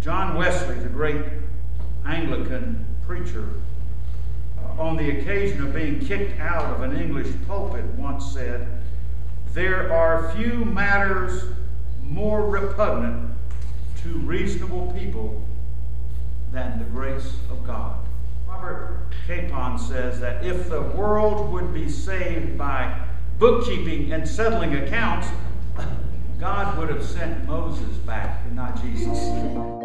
John Wesley, the great Anglican preacher, on the occasion of being kicked out of an English pulpit once said, "There are few matters more repugnant to reasonable people than the grace of God." Robert Capon says that if the world would be saved by bookkeeping and settling accounts, God would have sent Moses back and not Jesus.